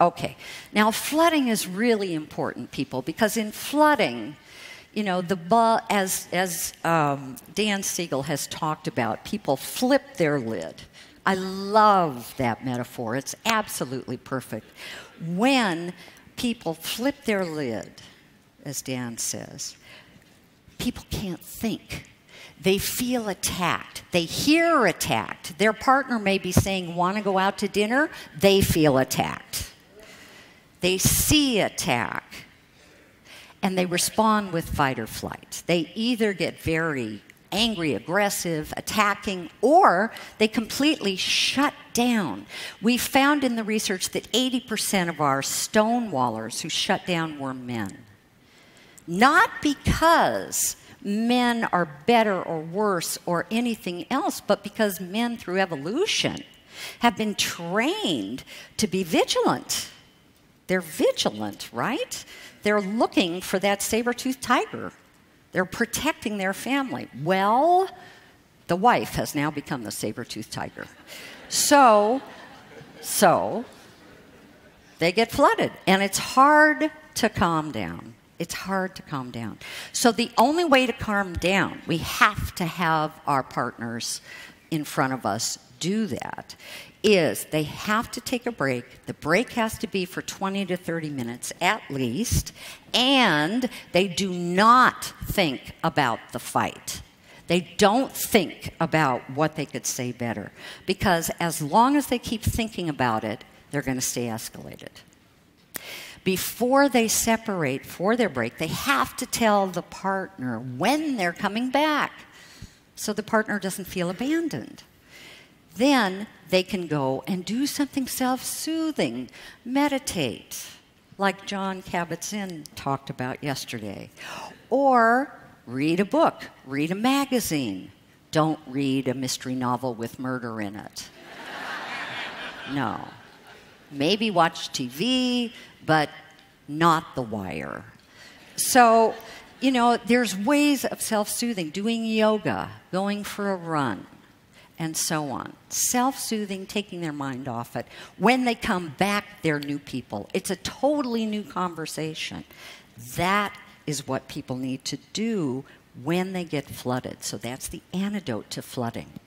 Okay. Now, flooding is really important, people, because in flooding, you know, as Dan Siegel has talked about, people flip their lid. I love that metaphor. It's absolutely perfect. When people flip their lid, as Dan says, people can't think. They feel attacked. They hear attacked. Their partner may be saying, "Want to go out to dinner?" They feel attacked. They see attack. And they respond with fight or flight. They either get very angry, aggressive, attacking, or they completely shut down. We found in the research that 80% of our stonewallers who shut down were men. Not because men are better or worse or anything else, but because men, through evolution, have been trained to be vigilant. They're vigilant, right? They're looking for that saber-toothed tiger. They're protecting their family. Well, the wife has now become the saber-toothed tiger. So they get flooded, and it's hard to calm down. It's hard to calm down. So the only way to calm down, we have to have our partners in front of us do that, is they have to take a break. The break has to be for 20 to 30 minutes at least, and they do not think about the fight. They don't think about what they could say better, because as long as they keep thinking about it, they're going to stay escalated. Before they separate for their break, they have to tell the partner when they're coming back so the partner doesn't feel abandoned. Then they can go and do something self-soothing, meditate, like John Kabat-Zinn talked about yesterday, or read a book, read a magazine. Don't read a mystery novel with murder in it. No. Maybe watch TV, but not The Wire. So, you know, there's ways of self-soothing, doing yoga, going for a run, and so on. Self-soothing, taking their mind off it. When they come back, they're new people. It's a totally new conversation. That is what people need to do when they get flooded. So that's the antidote to flooding.